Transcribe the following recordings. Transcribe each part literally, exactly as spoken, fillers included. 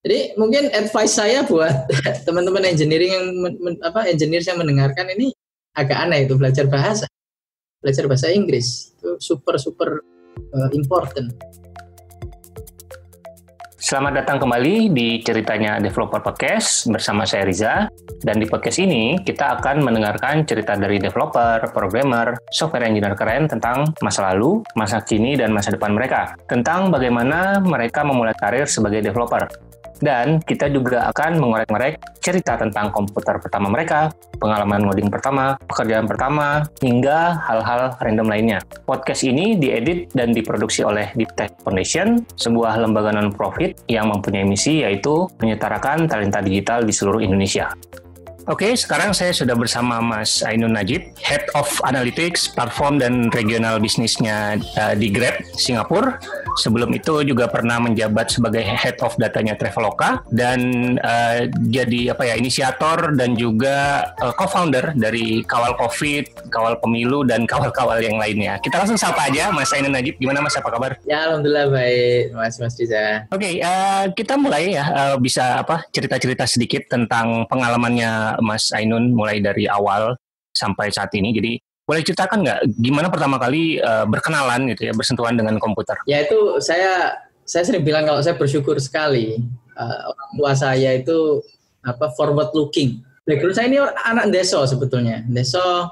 Jadi mungkin advice saya buat teman-teman engineering yang men, men, apa engineer yang mendengarkan ini agak aneh itu belajar bahasa, belajar bahasa Inggris itu super super uh, important. Selamat datang kembali di Ceritanya Developer Podcast bersama saya Riza. Dan di podcast ini kita akan mendengarkan cerita dari developer, programmer, software engineer keren tentang masa lalu, masa kini, dan masa depan mereka. Tentang bagaimana mereka memulai karir sebagai developer. Dan kita juga akan mengorek-ngorek cerita tentang komputer pertama mereka, pengalaman ngoding pertama, pekerjaan pertama, hingga hal-hal random lainnya. Podcast ini diedit dan diproduksi oleh Deep Tech Foundation, sebuah lembaga non-profit yang mempunyai misi yaitu menyetarakan talenta digital di seluruh Indonesia. Oke, sekarang saya sudah bersama Mas Ainun Najib, Head of Analytics, Platform dan Regional Bisnisnya uh, di Grab, Singapura. Sebelum itu juga pernah menjabat sebagai Head of Datanya Traveloka dan uh, jadi apa ya inisiator dan juga uh, co-founder dari Kawal Covid, Kawal Pemilu, dan kawal-kawal yang lainnya. Kita langsung sapa aja Mas Ainun Najib. Gimana Mas, apa kabar? Ya, alhamdulillah baik, Mas Mas Riza. Oke, uh, kita mulai ya uh, bisa apa cerita-cerita sedikit tentang pengalamannya Mas Ainun mulai dari awal sampai saat ini. Jadi boleh ceritakan nggak gimana pertama kali uh, berkenalan gitu ya, bersentuhan dengan komputer? Ya itu saya saya sering bilang kalau saya bersyukur sekali uh, orang tua saya itu apa forward looking. Background saya ini anak deso sebetulnya, deso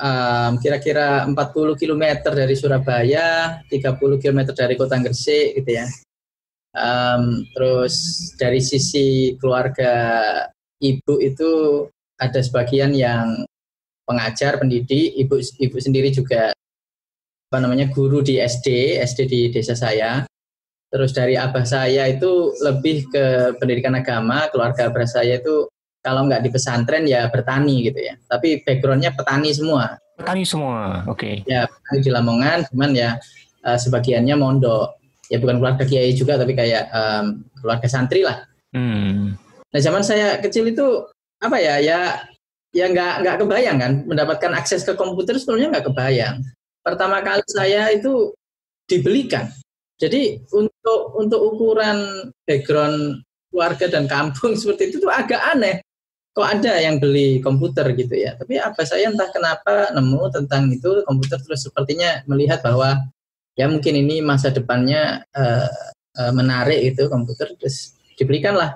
um, kira-kira empat puluh kilometer dari Surabaya, tiga puluh kilometer dari Kota Gresik gitu ya. Um, terus dari sisi keluarga ibu itu ada sebagian yang pengajar, pendidik, ibu ibu sendiri juga apa namanya guru di S D, S D di desa saya. Terus dari abah saya itu lebih ke pendidikan agama, keluarga abah saya itu kalau nggak di pesantren ya bertani gitu ya. Tapi backgroundnya petani semua. Petani semua, oke. Okay. Ya petani di Lamongan, cuman ya uh, sebagiannya mondok. Ya bukan keluarga kiai juga, tapi kayak um, keluarga santri lah. Hmm. Nah zaman saya kecil itu apa ya ya ya nggak nggak kebayang kan mendapatkan akses ke komputer sebelumnya nggak kebayang. Pertama kali saya itu dibelikan. Jadi untuk untuk ukuran background keluarga dan kampung seperti itu tuh agak aneh. Kok ada yang beli komputer gitu ya. Tapi apa saya entah kenapa nemu tentang itu komputer terus sepertinya melihat bahwa ya mungkin ini masa depannya uh, uh, menarik itu komputer terus dibelikan lah.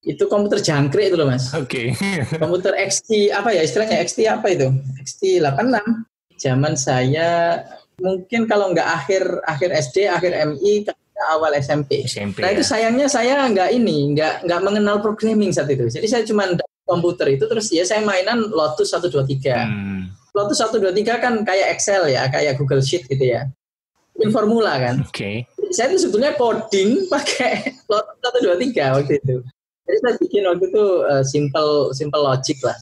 Itu komputer jangkrik itu loh Mas. Oke. Okay. Komputer X T apa ya istilahnya X T apa itu? X T delapan enam. Zaman saya mungkin kalau nggak akhir akhir S D, akhir M I, awal S M P. S M P. Nah ya. Itu sayangnya saya nggak ini, nggak nggak mengenal programming saat itu. Jadi saya cuma komputer itu terus ya saya mainan Lotus satu dua tiga. Hmm. Lotus satu dua tiga kan kayak Excel ya, kayak Google Sheet gitu ya. In formula kan. Oke. Okay. Saya itu sebetulnya coding pakai Lotus satu dua tiga waktu itu. Jadi saya bikin waktu itu uh, simple simple logic lah,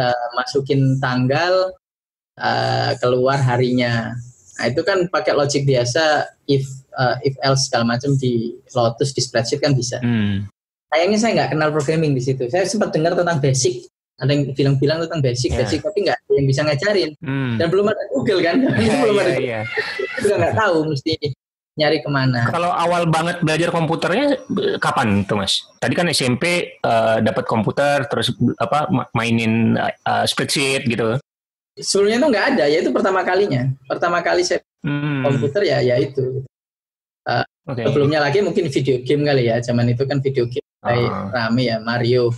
uh, masukin tanggal, uh, keluar harinya. Nah itu kan pakai logic biasa, if uh, if else segala macam di Lotus di spreadsheet kan bisa. Hmm. Sayangnya saya nggak kenal programming di situ. Saya sempat dengar tentang basic, ada yang bilang-bilang tentang basic, yeah. basic tapi nggak ada yang bisa ngajarin. Hmm. Dan belum ada Google kan, yeah, itu belum yeah, ada. Yeah. Juga nggak tahu mesti nyari kemana. Kalau awal banget belajar komputernya kapan tuh Mas? Tadi kan S M P uh, dapat komputer terus apa mainin uh, spreadsheet gitu. Sebelumnya tuh nggak ada, ya itu pertama kalinya. Pertama kali saya hmm. komputer ya, ya itu. Uh, okay. Sebelumnya lagi mungkin video game kali ya. Zaman itu kan video game kayak uh-huh. rame ya Mario.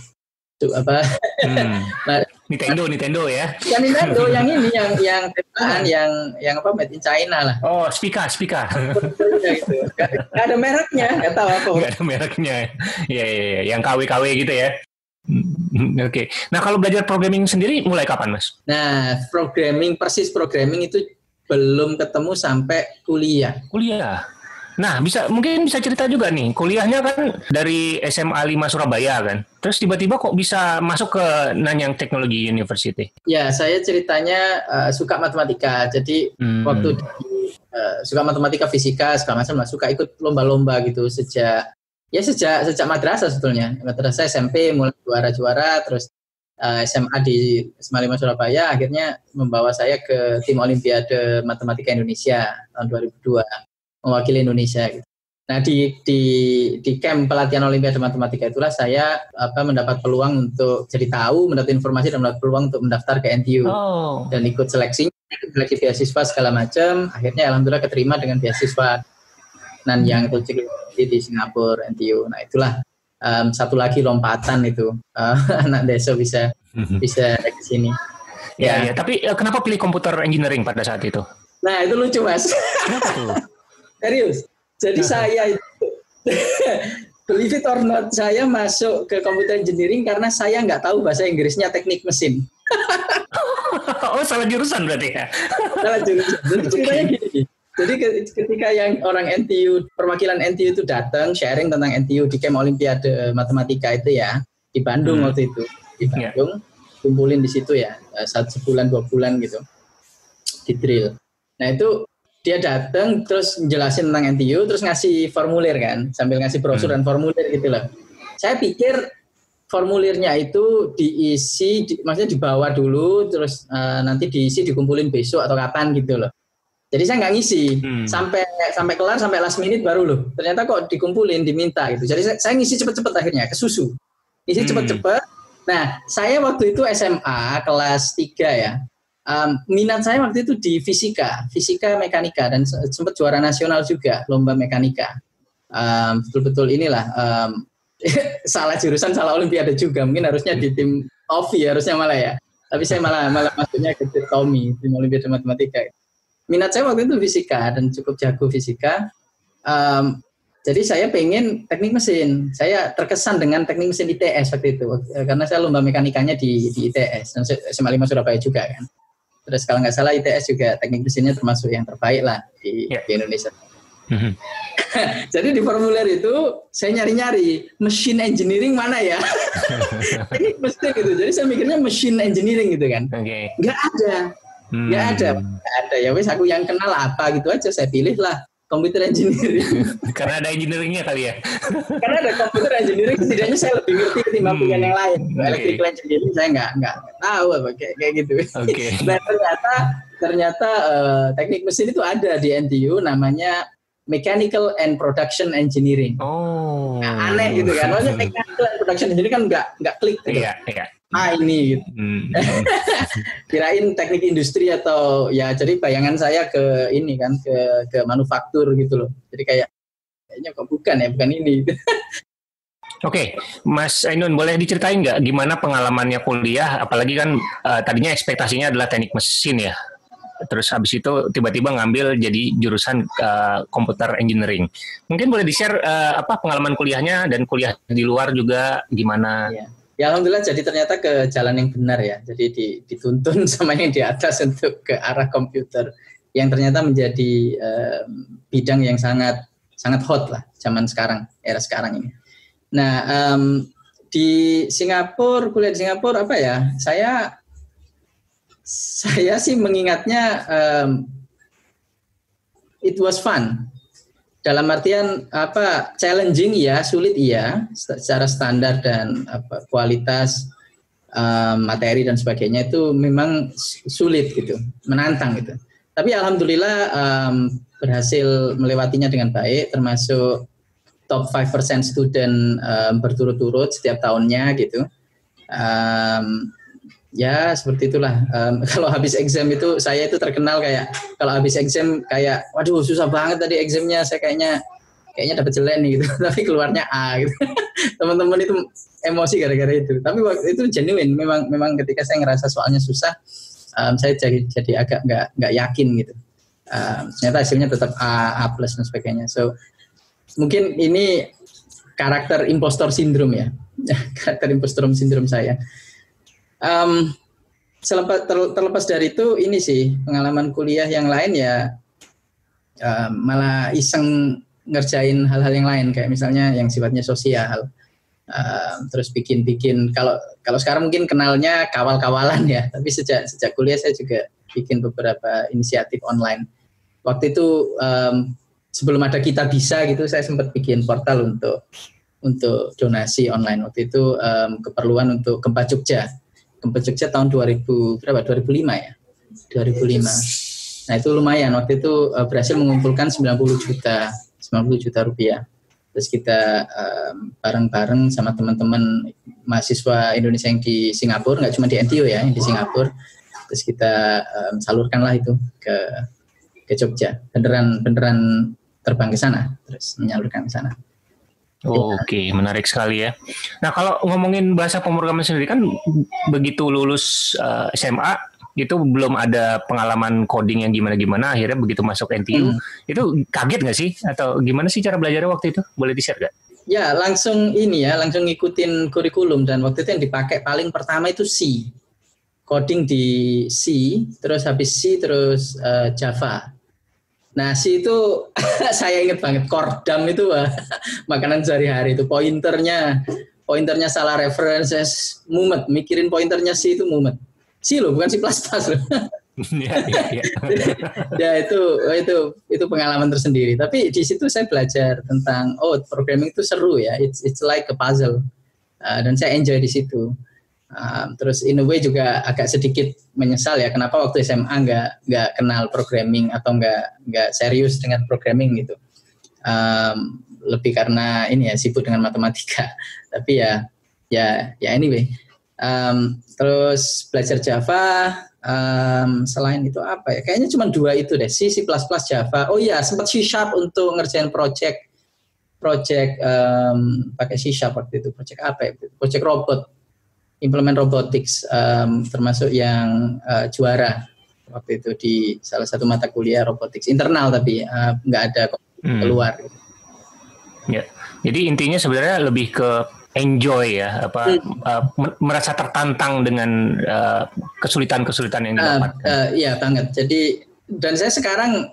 Tuh apa? Hmm. Nah, Nintendo, Nintendo ya. Yang Nintendo yang ini yang yang tepaan yang yang apa made in China lah. Oh, Spica, Spica. gitu. Gak, gak ada mereknya, enggak tahu apa. Enggak ada mereknya. Iya, iya, ya. Yang K W K W gitu ya. Oke. Okay. Nah, kalau belajar programming sendiri mulai kapan, Mas? Nah, programming persis programming itu belum ketemu sampai kuliah. Kuliah. Nah, bisa mungkin bisa cerita juga nih, kuliahnya kan dari S M A Lima Surabaya kan, terus tiba-tiba kok bisa masuk ke Nanyang Technological University? Ya, saya ceritanya uh, suka matematika, jadi hmm. waktu uh, suka matematika, fisika, segala macam lah, suka ikut lomba-lomba gitu sejak ya sejak sejak madrasah sebetulnya, madrasah S M P mulai juara-juara, terus uh, S M A di S M A Lima Surabaya akhirnya membawa saya ke tim Olimpiade Matematika Indonesia tahun dua ribu dua. Mewakili Indonesia gitu. Nah, di di di camp pelatihan Olimpiade Matematika itulah saya apa mendapat peluang untuk jadi tahu, mendapat informasi dan mendapat peluang untuk mendaftar ke N T U. Oh. Dan ikut seleksinya, seleksi beasiswa segala macam, akhirnya alhamdulillah keterima dengan beasiswa Nanyang Technological University di Singapura, N T U. Nah, itulah um, satu lagi lompatan itu. Uh, anak desa bisa bisa ke sini. Ya, ya, ya, tapi kenapa pilih komputer engineering pada saat itu? Nah, itu lucu, Mas. Kenapa tuh? Serius. Jadi uh-huh. saya itu, believe it or not, saya masuk ke computer engineering karena saya nggak tahu bahasa Inggrisnya teknik mesin. Oh, salah jurusan berarti ya? Salah jurusan. Jadi ceritanya gini. Jadi ketika yang orang N T U, perwakilan N T U itu datang, sharing tentang N T U di camp Olimpiade Matematika itu ya, di Bandung hmm. waktu itu. Di Bandung, yeah. kumpulin di situ ya, satu bulan, dua bulan gitu. Di drill. Nah, itu... Dia datang terus jelasin tentang N T U, terus ngasih formulir kan, sambil ngasih brosur hmm. dan formulir gitu loh. Saya pikir formulirnya itu diisi, di, maksudnya dibawa dulu, terus uh, nanti diisi, dikumpulin besok atau kapan gitu loh. Jadi saya nggak ngisi, hmm. sampai sampai kelar, sampai last minute baru loh. Ternyata kok dikumpulin, diminta gitu. Jadi saya, saya ngisi cepet-cepet akhirnya, kesusu. Ngisi hmm. cepet-cepet. Nah, saya waktu itu S M A kelas tiga ya. Um, minat saya waktu itu di fisika, fisika mekanika, dan sempat juara nasional juga lomba mekanika. Um, betul-betul inilah um, salah jurusan, salah olimpiade juga. Mungkin harusnya di tim O V I harusnya malah ya. Tapi saya malah malah masuknya ke tim Tommy, tim Olimpiade Matematika. Minat saya waktu itu fisika dan cukup jago fisika. Um, jadi saya pengen teknik mesin. Saya terkesan dengan teknik mesin I T S waktu itu karena saya lomba mekanikanya di, di I T S dan S M A Lima Surabaya juga kan. Terus kalau nggak salah I T S juga teknik mesinnya termasuk yang terbaik lah di, yeah. di Indonesia. Mm-hmm. Jadi di formulir itu saya nyari-nyari machine engineering mana ya? Teknik mesin gitu. Jadi saya mikirnya machine engineering gitu kan. Okay. Nggak ada, hmm. nggak ada, nggak ada. Ya wes aku yang kenal apa gitu aja saya pilih lah computer engineering. Karena ada engineeringnya kali ya. Karena ada computer engineering, setidaknya saya lebih ngerti ketimbang hmm. yang lain. Okay. Electrical engineering saya nggak nggak tahu apa kayak, kayak gitu. Okay. Dan ternyata ternyata uh, teknik mesin itu ada di N T U namanya Mechanical and Production Engineering. Oh. Nah, aneh gitu kan. Maksudnya Mechanical and Production Engineering kan nggak nggak klik gitu. Iya, iya. Ah ini gitu. Hmm. Kirain teknik industri atau ya, jadi bayangan saya ke ini kan ke ke manufaktur gitu loh. Jadi kayak kayaknya kok bukan ya, bukan ini. Oke, okay. Mas Ainun, boleh diceritain nggak gimana pengalamannya kuliah? Apalagi kan uh, tadinya ekspektasinya adalah teknik mesin ya. Terus habis itu tiba-tiba ngambil jadi jurusan uh, computer engineering. Mungkin boleh di-share uh, apa pengalaman kuliahnya dan kuliah di luar juga gimana? Yeah. Ya alhamdulillah jadi ternyata ke jalan yang benar ya. Jadi dituntun sama yang di atas untuk ke arah komputer yang ternyata menjadi eh, bidang yang sangat sangat hot lah zaman sekarang, era sekarang ini. Nah, um, di Singapura, kuliah di Singapura apa ya? Saya saya sih mengingatnya um, it was fun. Dalam artian apa challenging ya, sulit iya, secara standar dan apa, kualitas um, materi dan sebagainya itu memang sulit gitu, menantang gitu. Tapi alhamdulillah um, berhasil melewatinya dengan baik, termasuk top lima persen student um, berturut-turut setiap tahunnya gitu. Um, Ya seperti itulah. Um, kalau habis exam itu saya itu terkenal kayak kalau habis exam kayak waduh susah banget tadi examnya, saya kayaknya kayaknya dapat jelek nih gitu. Tapi keluarnya A gitu. Teman-teman itu emosi gara-gara itu. Tapi waktu itu genuine. Memang memang ketika saya ngerasa soalnya susah, um, saya jadi jadi agak nggak nggak yakin gitu. Um, ternyata hasilnya tetap A, A plus dan sebagainya. So mungkin ini karakter impostor syndrome ya. Karakter impostor syndrome saya. Um, selepas, terlepas dari itu ini sih pengalaman kuliah yang lain ya um, malah iseng ngerjain hal-hal yang lain kayak misalnya yang sifatnya sosial um, terus bikin-bikin kalau kalau sekarang mungkin kenalnya kawal-kawalan ya, tapi sejak sejak kuliah saya juga bikin beberapa inisiatif online. Waktu itu um, sebelum ada Kita Bisa gitu saya sempat bikin portal untuk untuk donasi online. Waktu itu um, keperluan untuk Gempa Jogja Gempa Jogja tahun dua ribu berapa? dua ribu lima ya? dua ribu lima. Nah itu lumayan. Waktu itu berhasil mengumpulkan 90 juta, 90 dua ratus lima puluh juta rupiah. Terus kita um, bareng-bareng sama teman-teman mahasiswa Indonesia yang di Singapura, nggak cuma di N T U ya, yang di Singapura. Terus kita um, salurkanlah itu ke ke Jogja. Beneran beneran terbang ke sana, terus menyalurkan ke sana. Oh, Oke, okay. Menarik sekali ya. Nah, kalau ngomongin bahasa pemrograman sendiri kan begitu lulus uh, S M A itu belum ada pengalaman coding yang gimana-gimana. Akhirnya begitu masuk N T U, hmm. itu kaget nggak sih? Atau gimana sih cara belajarnya waktu itu? Boleh di-share nggak? Ya, langsung ini ya, langsung ngikutin kurikulum. Dan waktu itu yang dipakai paling pertama itu C. Coding di C, terus habis C, terus uh, Java. Nah, si itu saya ingat banget, Kordam itu makanan sehari-hari itu, pointernya pointernya salah references, mumet, mikirin pointernya si itu mumet. Si loh, bukan si plus-plus loh. Ya, ya, ya. Ya itu itu itu pengalaman tersendiri. Tapi di situ saya belajar tentang oh, programming itu seru ya. It's it's like a puzzle. Uh, dan saya enjoy di situ. Um, terus in a way juga agak sedikit menyesal ya kenapa waktu S M A nggak nggak kenal programming atau nggak nggak serius dengan programming gitu, um, lebih karena ini ya sibuk dengan matematika. Tapi ya ya ya anyway, um, terus belajar Java, um, selain itu apa ya, kayaknya cuma dua itu deh, C, C plus plus, Java. Oh iya, sempat C Sharp untuk ngerjain project project um, pakai C Sharp waktu itu, project apa ya, project robot, implement robotics, um, termasuk yang uh, juara waktu itu di salah satu mata kuliah robotics internal, tapi uh, nggak ada keluar. Hmm. Ya, jadi intinya sebenarnya lebih ke enjoy ya, apa hmm. uh, merasa tertantang dengan uh, kesulitan-kesulitan yang didapat. Uh, uh, iya banget. Jadi dan saya sekarang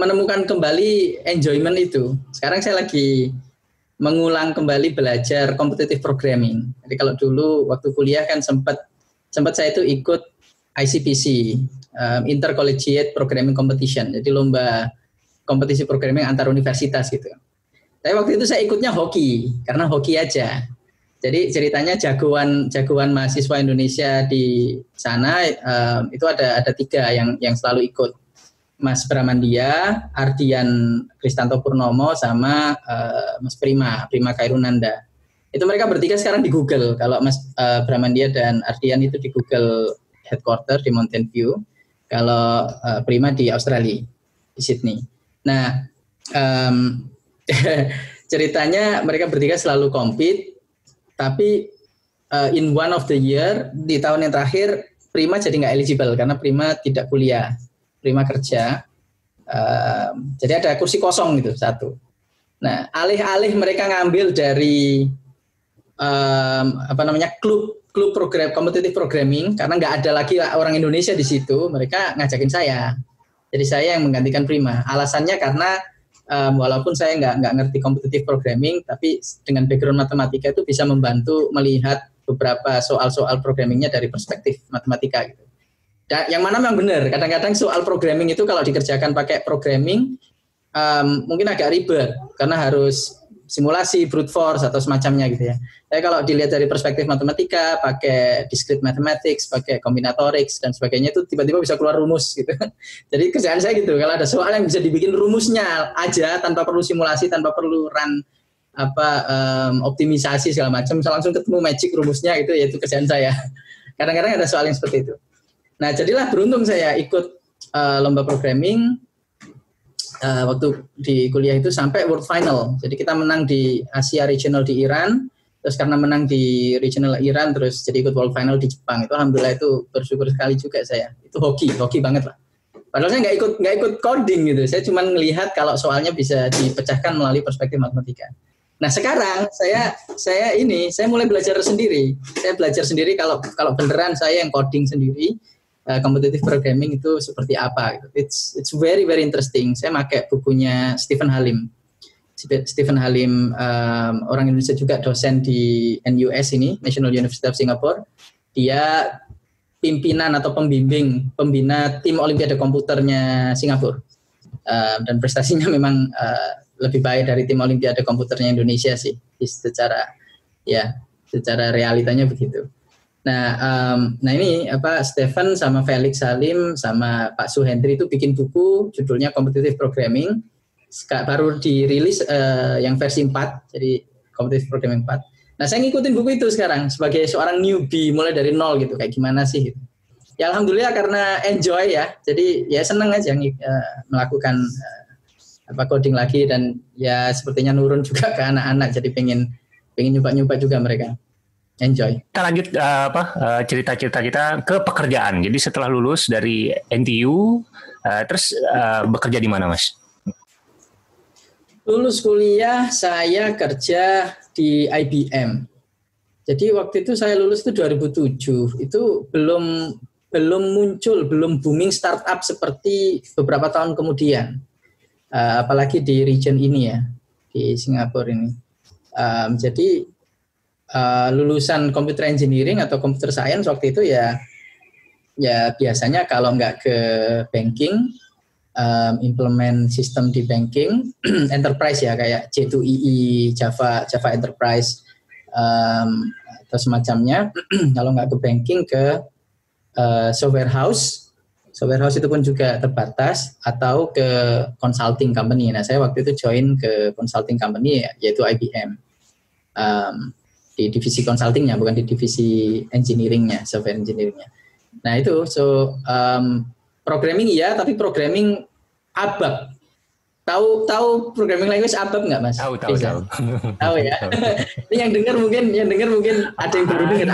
menemukan kembali enjoyment itu. Sekarang saya lagi mengulang kembali belajar competitive programming. Jadi kalau dulu waktu kuliah kan sempat sempat saya itu ikut I C P C, um, Intercollegiate Programming Competition. Jadi lomba kompetisi programming antar universitas gitu. Tapi waktu itu saya ikutnya hoki karena hoki aja. Jadi ceritanya jagoan jagoan mahasiswa Indonesia di sana um, itu ada ada tiga yang yang selalu ikut. Mas Pramandia, Ardian Kristanto Purnomo, sama uh, Mas Prima, Prima Kairunanda. Itu mereka bertiga sekarang di Google. Kalau Mas uh, Pramandia dan Ardian itu di Google headquarter di Mountain View. Kalau uh, Prima di Australia, di Sydney. Nah, um, ceritanya mereka bertiga selalu compete, tapi uh, in one of the year, di tahun yang terakhir, Prima jadi nggak eligible karena Prima tidak kuliah. Prima kerja, um, jadi ada kursi kosong gitu satu. Nah, alih-alih mereka ngambil dari um, apa namanya klub klub program competitive programming karena nggak ada lagi orang Indonesia di situ, mereka ngajakin saya. Jadi saya yang menggantikan Prima. Alasannya karena um, walaupun saya nggak nggak ngerti competitive programming, tapi dengan background matematika itu bisa membantu melihat beberapa soal-soal programmingnya dari perspektif matematika gitu. Dan yang mana memang benar, kadang-kadang soal programming itu kalau dikerjakan pakai programming um, mungkin agak ribet karena harus simulasi, brute force atau semacamnya gitu ya. Tapi kalau dilihat dari perspektif matematika, pakai discrete mathematics, pakai combinatorics dan sebagainya itu tiba-tiba bisa keluar rumus gitu. Jadi kerjaan saya gitu, kalau ada soal yang bisa dibikin rumusnya aja tanpa perlu simulasi, tanpa perlu run apa um, optimisasi segala macam, bisa langsung ketemu magic rumusnya gitu, yaitu kerjaan saya. Kadang-kadang ada soal yang seperti itu. Nah, jadilah beruntung saya ikut uh, lomba programming uh, waktu di kuliah itu sampai world final. Jadi kita menang di Asia Regional di Iran, terus karena menang di Regional Iran, terus jadi ikut world final di Jepang. Itu alhamdulillah itu bersyukur sekali juga saya. Itu hoki, hoki banget lah. Padahal saya nggak ikut nggak ikut coding gitu. Saya cuma melihat kalau soalnya bisa dipecahkan melalui perspektif matematika. Nah, sekarang saya saya ini saya mulai belajar sendiri. Saya belajar sendiri kalau kalau beneran saya yang coding sendiri. Uh, competitive programming itu seperti apa? It's it's very very interesting. Saya pakai bukunya Stephen Halim. Stephen Halim um, orang Indonesia juga, dosen di N U S ini, National University of Singapore. Dia pimpinan atau pembimbing pembina tim Olimpiade komputernya Singapura. Uh, dan prestasinya memang uh, lebih baik dari tim Olimpiade komputernya Indonesia sih. Secara ya, secara realitanya begitu. Nah, um, nah ini apa Stephen sama Felix Salim sama Pak Suhendri itu bikin buku judulnya Competitive Programming. baru dirilis uh, yang versi empat, jadi Competitive Programming empat. Nah, saya ngikutin buku itu sekarang sebagai seorang newbie, mulai dari nol gitu, kayak gimana sih gitu. Ya alhamdulillah karena enjoy ya, jadi ya seneng aja uh, melakukan uh, apa coding lagi, dan ya sepertinya nurun juga ke anak-anak, jadi pengen pengen nyoba-nyoba juga mereka. Enjoy. Kita lanjut uh, apa uh, cerita-cerita kita ke pekerjaan. Jadi setelah lulus dari N T U, uh, terus uh, bekerja di mana, Mas? Lulus kuliah, saya kerja di I B M. Jadi waktu itu saya lulus itu dua ribu tujuh. Itu belum belum muncul, belum booming startup seperti beberapa tahun kemudian. Uh, apalagi di region ini ya, di Singapura ini. Um, jadi Uh, lulusan computer engineering atau computer science waktu itu ya ya biasanya kalau nggak ke banking, um, implement sistem di banking, enterprise ya kayak J two E E, Java Java Enterprise um, atau semacamnya. Kalau nggak ke banking ke uh, software house, software house itu pun juga terbatas, atau ke consulting company. Nah saya waktu itu join ke consulting company yaitu I B M. Um, di divisi consultingnya, bukan di divisi engineeringnya, software engineeringnya. Nah itu, so um, programming iya, tapi programming ABAP. Tahu tahu programming language ABAP nggak, Mas? Tahu tahu tahu. Tahu ya. Ini yang dengar mungkin, yang dengar mungkin ada yang baru dengar.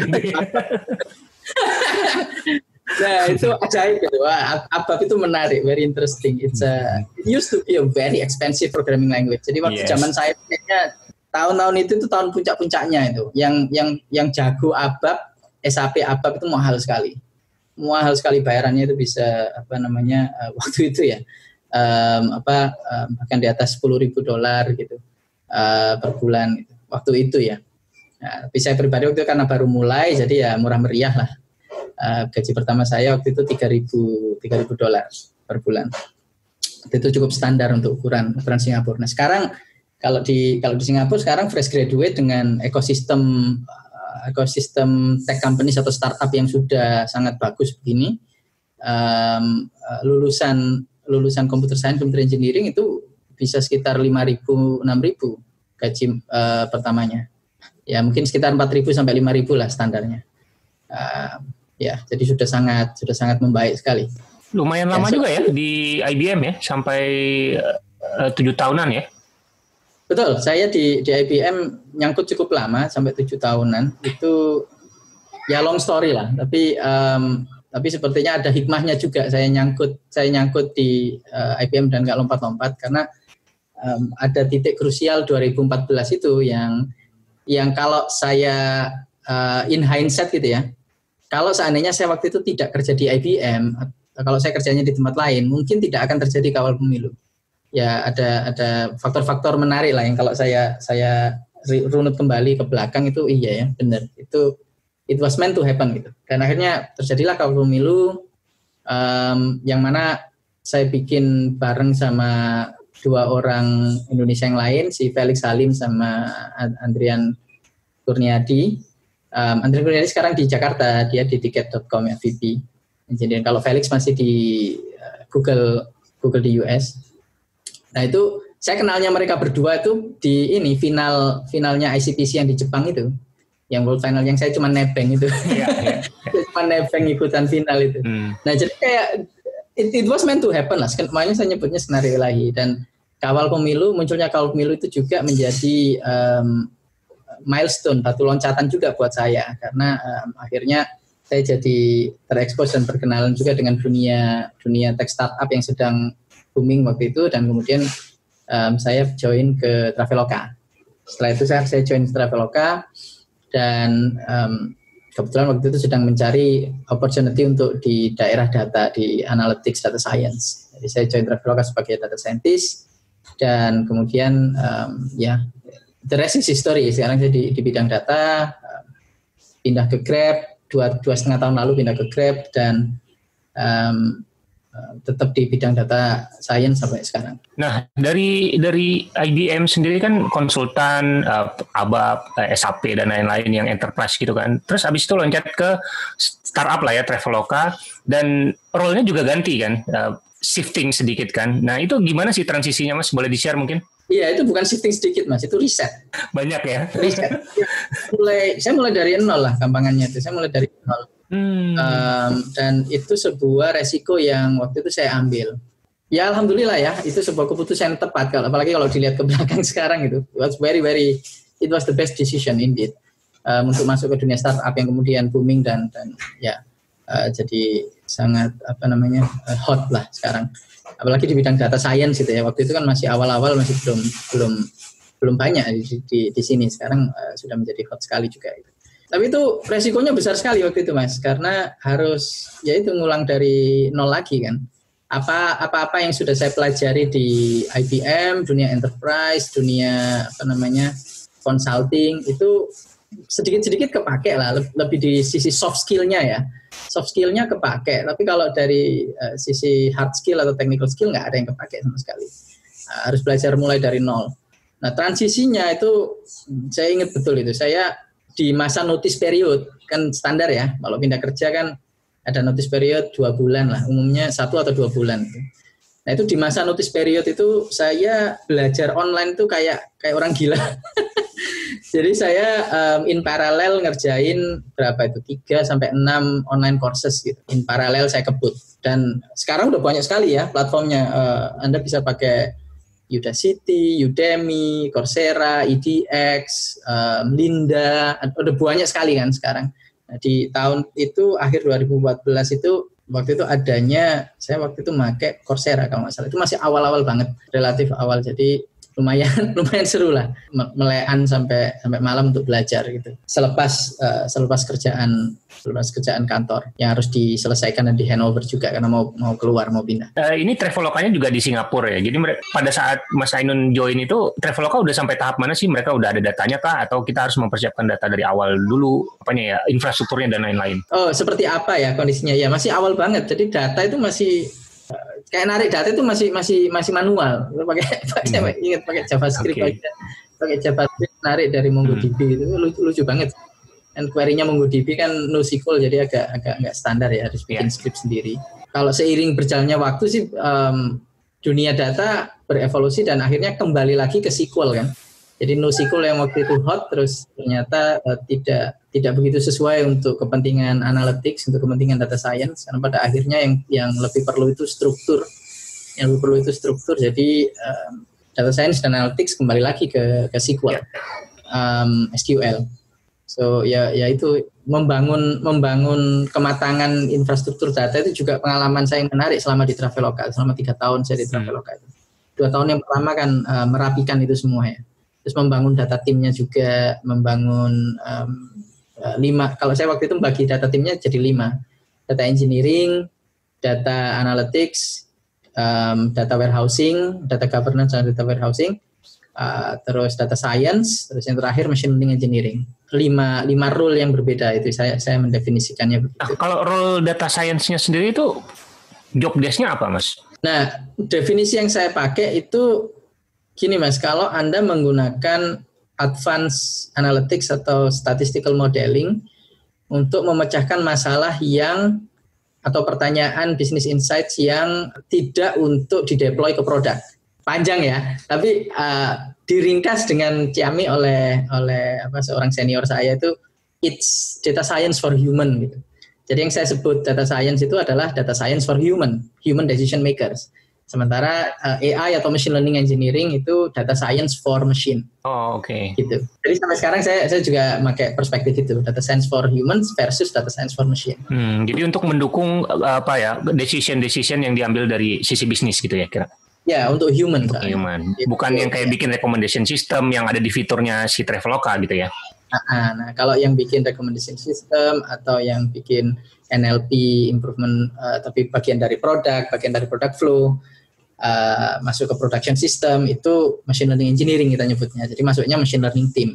Nah itu ajaib gitu. Wah, ABAP itu menarik, very interesting. It's a it used to be a very expensive programming language. Jadi waktu yes. zaman saya kayaknya tahun-tahun itu itu tahun puncak-puncaknya itu. Yang yang yang jago ABAP, S A P ABAP itu mahal sekali. Mahal sekali bayarannya, itu bisa apa namanya uh, waktu itu ya. Um, apa um, bahkan di atas sepuluh ribu dolar gitu. Uh, per bulan gitu. Waktu itu ya. Nah, tapi saya pribadi waktu itu karena baru mulai, jadi ya murah meriah lah. Uh, gaji pertama saya waktu itu tiga ribu dolar per bulan. Itu cukup standar untuk ukuran ukuran Singapura. Nah, sekarang Kalau di kalau di Singapura sekarang fresh graduate dengan ekosistem ekosistem tech company atau startup yang sudah sangat bagus begini, um, lulusan lulusan computer science, computer engineering itu bisa sekitar lima ribu enam ribu gaji uh, pertamanya. Ya mungkin sekitar empat ribu sampai lima ribu lah standarnya. Uh, ya jadi sudah sangat sudah sangat membaik sekali. Lumayan lama ya, so, juga ya di I B M ya, sampai tujuh tahunan ya. Betul, saya di, di I B M nyangkut cukup lama, sampai tujuh tahunan. Itu ya long story lah, tapi um, tapi sepertinya ada hikmahnya juga saya nyangkut saya nyangkut di uh, I B M dan nggak lompat-lompat, karena um, ada titik krusial dua ribu empat belas itu yang yang kalau saya uh, in hindsight gitu ya, kalau seandainya saya waktu itu tidak kerja di I B M, kalau saya kerjanya di tempat lain, mungkin tidak akan terjadi kawal pemilu. Ya ada ada faktor-faktor menarik lah yang kalau saya saya runut kembali ke belakang itu iya ya benar, itu it was meant to happen gitu, dan akhirnya terjadilah kawal pemilu um, yang mana saya bikin bareng sama dua orang Indonesia yang lain, si Felix Halim sama Ardian Kurniadi. um, Ardian Kurniadi sekarang di Jakarta, dia di tiket dot com ya, V P engineer. Kalau Felix masih di Google Google di U S. Nah itu saya kenalnya mereka berdua itu di ini final finalnya I C T C yang di Jepang itu, yang world final yang saya cuma nebeng itu, yeah, yeah. Cuma nebeng ikutan final itu. Hmm. Nah jadi kayak it, it was meant to happen lah. Makanya saya nyebutnya skenario ilahi, dan kawal pemilu, munculnya kawal pemilu itu juga menjadi um, milestone, batu loncatan juga buat saya, karena um, akhirnya saya jadi terekspos dan perkenalan juga dengan dunia dunia tech startup yang sedang booming waktu itu, dan kemudian um, saya join ke Traveloka. Setelah itu saya, saya join ke Traveloka, dan um, kebetulan waktu itu sedang mencari opportunity untuk di daerah data, di analytics data science. Jadi saya join Traveloka sebagai data scientist, dan kemudian um, ya the rest is history. Sekarang saya di, di bidang data, um, pindah ke Grab, dua, dua setengah tahun lalu pindah ke Grab, dan um, tetap di bidang data science sampai sekarang. Nah, dari dari I B M sendiri kan konsultan uh, ABAP, uh, S A P dan lain-lain yang enterprise gitu kan. Terus habis itu loncat ke startup lah ya, Traveloka, dan role-nya juga ganti kan. Uh, shifting sedikit kan. Nah itu gimana sih transisinya Mas? Boleh di-share mungkin? Iya, itu bukan shifting sedikit Mas, itu riset. Banyak ya? Riset. Mulai, saya mulai dari nol lah gampangannya itu. Saya mulai dari nol. Hmm. Um, dan itu sebuah resiko yang waktu itu saya ambil. Ya Alhamdulillah ya, itu sebuah keputusan yang tepat. Kalau, apalagi kalau dilihat ke belakang sekarang itu. It was very, very, it was the best decision indeed. Um, untuk masuk ke dunia startup yang kemudian booming dan, dan ya uh, jadi sangat apa namanya uh, hot lah sekarang. Apalagi di bidang data science gitu ya. Waktu itu kan masih awal-awal, masih belum belum belum banyak di, di, di sini. Sekarang uh, sudah menjadi hot sekali juga itu. Tapi itu resikonya besar sekali waktu itu Mas, karena harus ya itu ngulang dari nol lagi kan. Apa apa-apa yang sudah saya pelajari di I B M, dunia enterprise, dunia apa namanya consulting itu sedikit-sedikit kepake lah, lebih di sisi soft skill-nya ya. Soft skill-nya kepake, tapi kalau dari uh, sisi hard skill atau technical skill nggak ada yang kepake sama sekali. Uh, harus belajar mulai dari nol. Nah, transisinya itu saya ingat betul itu. Saya di masa notice period, kan standar ya, kalau pindah kerja kan ada notice period dua bulan lah, umumnya satu atau dua bulan. Nah itu di masa notice period itu saya belajar online tuh kayak kayak orang gila. Jadi saya um, in parallel ngerjain berapa itu tiga sampai enam online courses gitu. In parallel saya kebut. Dan sekarang udah banyak sekali ya platformnya. Uh, Anda bisa pakai Udacity, Udemy, Coursera, I T S, um, Linda, udah banyak sekali kan sekarang. Nah, di tahun itu akhir dua ribu empat belas itu waktu itu adanya, saya waktu itu pakai Coursera kalau nggak salah. Itu masih awal-awal banget, relatif awal. Jadi lumayan lumayan seru lah, melean sampai sampai malam untuk belajar gitu. Selepas uh, selepas kerjaan selepas kerjaan kantor yang harus diselesaikan dan di handover juga karena mau mau keluar, mau pindah. Uh, ini Travelokanya juga di Singapura ya. Jadi mereka, pada saat Mas Ainun join itu Traveloka udah sampai tahap mana sih? Mereka udah ada datanya kah atau kita harus mempersiapkan data dari awal dulu apanya ya, infrastrukturnya dan lain-lain? Oh, seperti apa ya kondisinya? Ya masih awal banget. Jadi data itu masih kayak narik data itu masih masih masih manual, pakai hmm. ingat pakai JavaScript okay. aja, pakai JavaScript narik dari MongoDB hmm. itu lucu, lucu banget. Dan query-nya MongoDB kan NoSQL jadi agak agak nggak standar ya, harus bikin yeah. script sendiri. Kalau seiring berjalannya waktu sih um, dunia data berevolusi dan akhirnya kembali lagi ke S Q L kan. Jadi NoSQL yang waktu itu hot terus ternyata uh, tidak tidak begitu sesuai untuk kepentingan analytics, untuk kepentingan data science, karena pada akhirnya yang yang lebih perlu itu struktur, yang lebih perlu itu struktur. Jadi um, data science dan analytics kembali lagi ke ke S Q L, um, S Q L. So ya ya itu membangun membangun kematangan infrastruktur data itu juga pengalaman saya yang menarik selama di Traveloka, selama tiga tahun saya di Traveloka. Hmm. Dua tahun yang pertama kan uh, merapikan itu semua ya, terus membangun data timnya juga, membangun um, lima, kalau saya waktu itu bagi data timnya jadi lima, data engineering, data analytics, um, data warehousing, data governance dan data warehousing, uh, terus data science, terus yang terakhir machine learning engineering. Lima, lima role yang berbeda itu saya saya mendefinisikannya begitu. Nah, kalau role data science-nya sendiri itu job desk-nya apa Mas? Nah definisi yang saya pakai itu gini Mas, kalau Anda menggunakan advanced analytics atau statistical modeling untuk memecahkan masalah yang atau pertanyaan business insights yang tidak untuk dideploy ke produk. Panjang ya, tapi uh, diringkas dengan ciami oleh oleh apa seorang senior saya itu it's data science for human gitu. Jadi yang saya sebut data science itu adalah data science for human, human decision makers. Sementara uh, A I atau machine learning engineering itu data science for machine. Oh, oke. Okay. Gitu. Jadi sampai sekarang saya saya juga pakai perspektif itu, data science for humans versus data science for machine. Hmm, jadi untuk mendukung apa ya, decision-decision yang diambil dari sisi bisnis gitu ya kira. Ya, untuk human. Untuk kan. Human. Gitu. Bukan yang kayak bikin recommendation system yang ada di fiturnya si Traveloka gitu ya. Nah, nah kalau yang bikin recommendation system atau yang bikin N L P improvement uh, tapi bagian dari produk, bagian dari product flow. Uh, masuk ke production system itu machine learning engineering kita nyebutnya. Jadi masuknya machine learning team.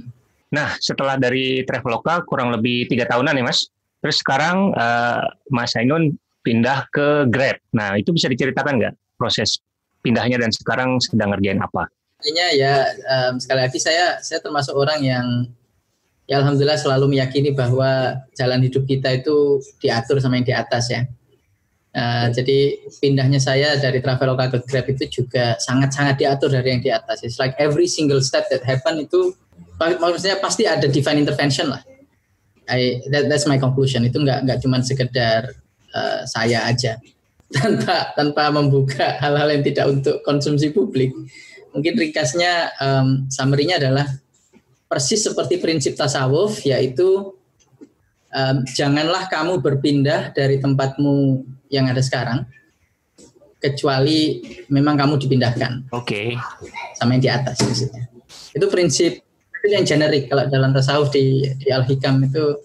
Nah setelah dari Traveloka kurang lebih tiga tahunan ya Mas. Terus sekarang uh, Mas Ainun pindah ke Grab. Nah itu bisa diceritakan nggak proses pindahnya dan sekarang sedang ngerjain apa? Artinya ya um, sekali lagi saya saya termasuk orang yang ya Alhamdulillah selalu meyakini bahwa jalan hidup kita itu diatur sama yang di atas ya. Uh, jadi pindahnya saya dari Traveloka ke Grab itu juga sangat-sangat diatur dari yang di atas. It's like every single step that happen itu, maksudnya pasti ada divine intervention lah. I, that, that's my conclusion. Itu nggak nggak cuma sekedar uh, saya aja tanpa tanpa membuka hal-hal yang tidak untuk konsumsi publik. Mungkin ringkasnya um, summary-nya adalah persis seperti prinsip tasawuf, yaitu um, janganlah kamu berpindah dari tempatmu yang ada sekarang, kecuali memang kamu dipindahkan. Oke. Okay. Sama yang di atas maksudnya. Itu prinsip yang generik kalau dalam tasawuf di, di Al-Hikam itu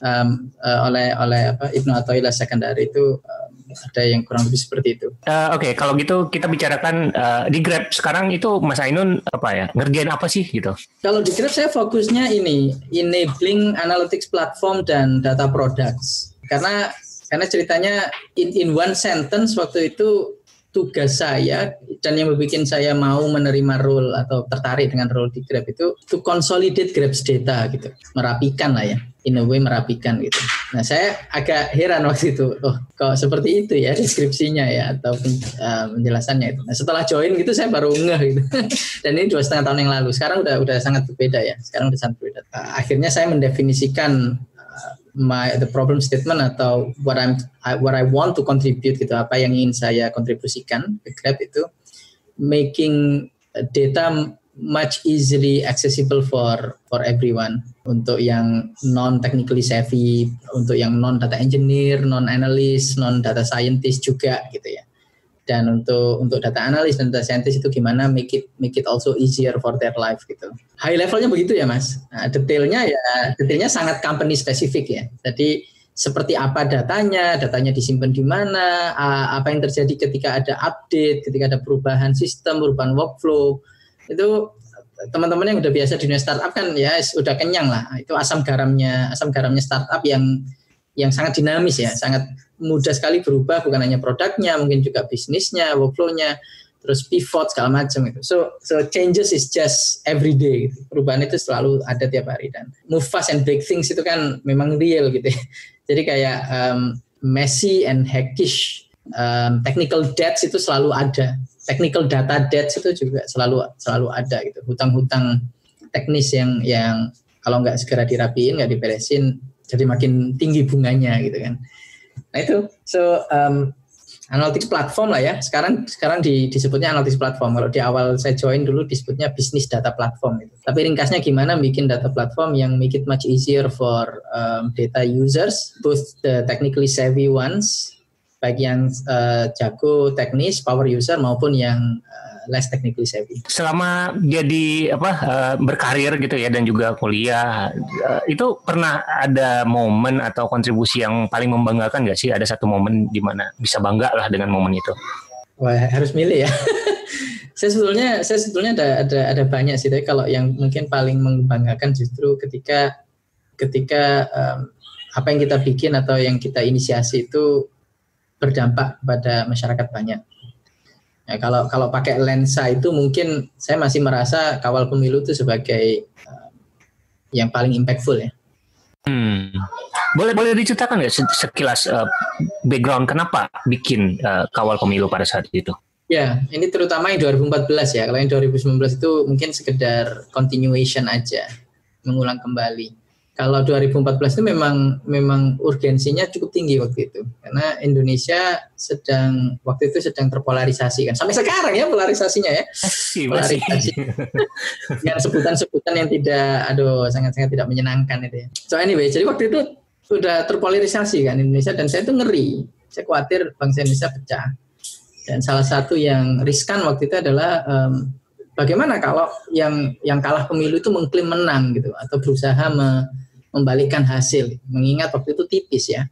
um, uh, oleh oleh apa Ibnu Athaillah Sekandari itu um, ada yang kurang lebih seperti itu. Uh, Oke, okay. Kalau gitu kita bicarakan uh, di Grab sekarang itu Mas Ainun apa ya? Ngerjain apa sih gitu? Kalau di Grab saya fokusnya ini enabling analytics platform dan data products. Karena Karena ceritanya in, in one sentence waktu itu tugas saya dan yang membuat saya mau menerima role atau tertarik dengan role di Grab itu to consolidate Grab's data gitu, merapikan lah ya, in a way merapikan gitu. Nah saya agak heran waktu itu, oh kok seperti itu ya deskripsinya ya atau uh, penjelasannya itu. Nah setelah join gitu saya baru ngeh gitu. Dan ini dua setengah tahun yang lalu. Sekarang udah udah sangat berbeda ya. Sekarang udah sangat berbeda. Uh, akhirnya saya mendefinisikan My, the problem statement atau what I'm what I want to contribute gitu, apa yang ingin saya kontribusikan ke Grab itu making data much easily accessible for for everyone, untuk yang non technically savvy, untuk yang non data engineer, non analyst, non data scientist juga gitu ya. Dan untuk untuk data analis dan data scientist itu gimana make it make it also easier for their life gitu. High levelnya begitu ya Mas. Nah, detailnya ya detailnya sangat company spesifik ya. Jadi seperti apa datanya, datanya disimpan di mana, apa yang terjadi ketika ada update, ketika ada perubahan sistem, perubahan workflow. Itu teman-teman yang udah biasa di dunia startup kan ya udah kenyang lah. Itu asam garamnya, asam garamnya startup yang yang sangat dinamis ya, sangat mudah sekali berubah, bukan hanya produknya, mungkin juga bisnisnya, workflow-nya, terus pivot segala macam itu. So, so changes is just every day. Gitu. Perubahan itu selalu ada tiap hari dan move fast and break things itu kan memang real gitu. Ya. Jadi kayak um, messy and hackish, um, technical debts itu selalu ada, technical data debts itu juga selalu selalu ada gitu. Hutang-hutang teknis yang yang kalau nggak segera dirapiin, nggak diberesin, jadi makin tinggi bunganya gitu kan. Nah itu, so um, analytics platform lah ya. Sekarang sekarang di, disebutnya analytics platform. Kalau di awal saya join dulu disebutnya bisnis data platform. Gitu. Tapi ringkasnya gimana bikin data platform yang make it much easier for um, data users, both the technically savvy ones, baik yang uh, jago teknis, power user maupun yang uh, less technically savvy. Selama jadi apa uh, berkarir gitu ya dan juga kuliah uh, itu pernah ada momen atau kontribusi yang paling membanggakan nggak sih? Ada satu momen di mana bisa bangga lah dengan momen itu? Wah harus milih ya. saya sebetulnya saya sebetulnya ada ada ada banyak sih, tapi kalau yang mungkin paling membanggakan justru ketika ketika um, apa yang kita bikin atau yang kita inisiasi itu berdampak pada masyarakat banyak. Ya, kalau kalau pakai lensa itu mungkin saya masih merasa kawal pemilu itu sebagai uh, yang paling impactful ya. Hmm. Boleh boleh diceritakan nggak sekilas uh, background kenapa bikin uh, kawal pemilu pada saat itu? Ya, ini terutama yang dua ribu empat belas ya. Kalau yang dua ribu sembilan belas itu mungkin sekedar continuation aja, mengulang kembali. Kalau dua ribu empat belas itu memang memang urgensinya cukup tinggi waktu itu. Karena Indonesia sedang waktu itu sedang terpolarisasi kan. Sampai sekarang ya polarisasinya ya. Masih, polarisasi. Dengan sebutan-sebutan yang tidak, aduh sangat-sangat tidak menyenangkan itu ya. So anyway, jadi waktu itu sudah terpolarisasi kan Indonesia dan saya itu ngeri. Saya khawatir bangsa Indonesia pecah. Dan salah satu yang riskan waktu itu adalah um, bagaimana kalau yang yang kalah pemilu itu mengklaim menang gitu atau berusaha me, membalikkan hasil. Mengingat waktu itu tipis ya.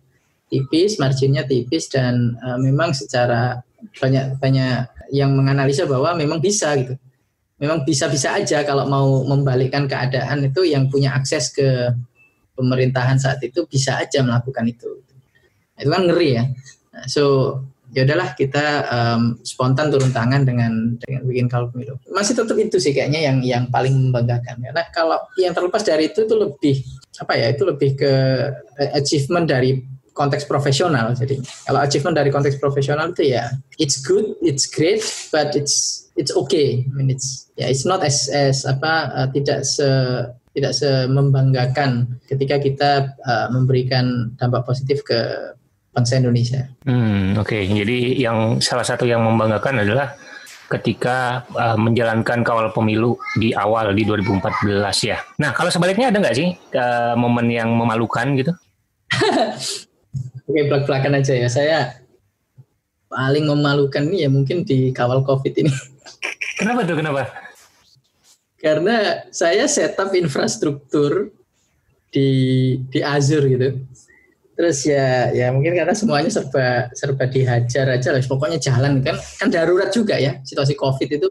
Tipis, marginnya tipis dan uh, memang secara banyak-banyak yang menganalisa bahwa memang bisa gitu. Memang bisa-bisa aja kalau mau membalikkan keadaan itu yang punya akses ke pemerintahan saat itu bisa aja melakukan itu. Itu kan ngeri ya. So, ya udahlah kita um, spontan turun tangan dengan dengan bikin kawal pemilu. Masih tetap itu sih kayaknya yang yang paling membanggakan. Karena kalau yang terlepas dari itu itu lebih apa ya? Itu lebih ke achievement dari konteks profesional. Jadi kalau achievement dari konteks profesional itu ya it's good, it's great, but it's it's okay. I mean it's ya yeah, it's not as as apa uh, tidak se tidak semembanggakan ketika kita uh, memberikan dampak positif ke bangsa Indonesia. Hmm, oke. Okay. Jadi yang salah satu yang membanggakan adalah ketika uh, menjalankan kawal pemilu di awal di dua ribu empat belas ya. Nah, kalau sebaliknya ada nggak sih uh, momen yang memalukan gitu? Oke, belak-belakan aja ya. Saya paling memalukan nih ya mungkin di kawal Covid ini. Kenapa tuh? Kenapa? Karena saya setup infrastruktur di di Azure gitu. Terus ya, ya mungkin karena semuanya serba serba dihajar aja lah. Pokoknya jalan kan, kan darurat juga ya, situasi Covid itu